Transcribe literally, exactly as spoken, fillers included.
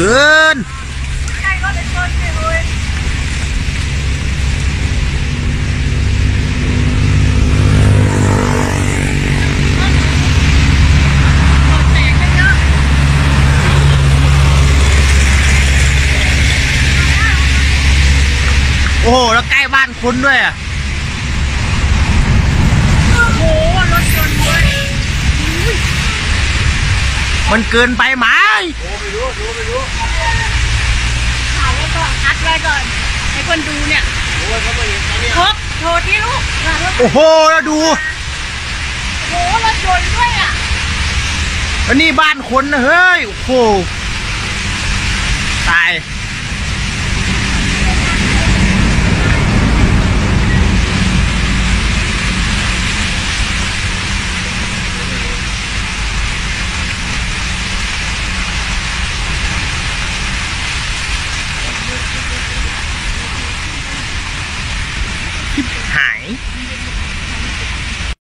เกินโอ้โหแล้วใกล้บ้านคุณด้วยอ่ะมันเกินไปไหมโอ้ไม่รู้ดูไม่รู้ถ่ายไว้ก่อนอัดไว้ก่อนให้คนดูเนี่ยโอ้ยเขาไม่เห็นนะเนี่ยครับโทษที่ลูกโอ้โหแล้วดูโอ้โหรถยนต์ด้วยอ่ะอันนี้บ้านคนนะเฮ้ยโอ้โหตายหาย